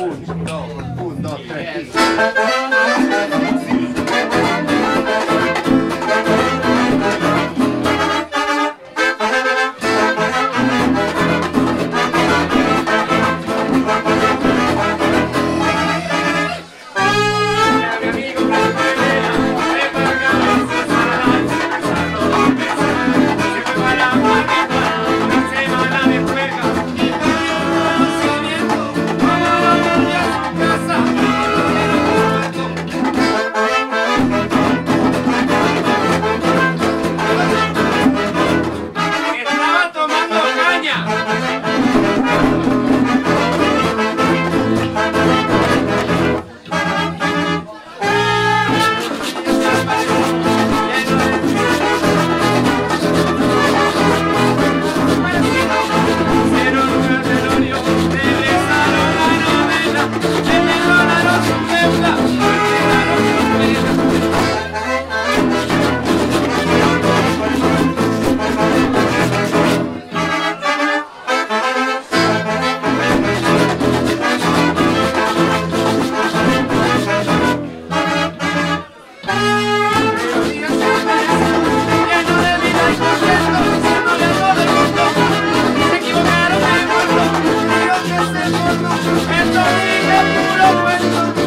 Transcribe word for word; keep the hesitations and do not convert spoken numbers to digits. Un, dos, un, dos, tres. Esto sigue puro cuento.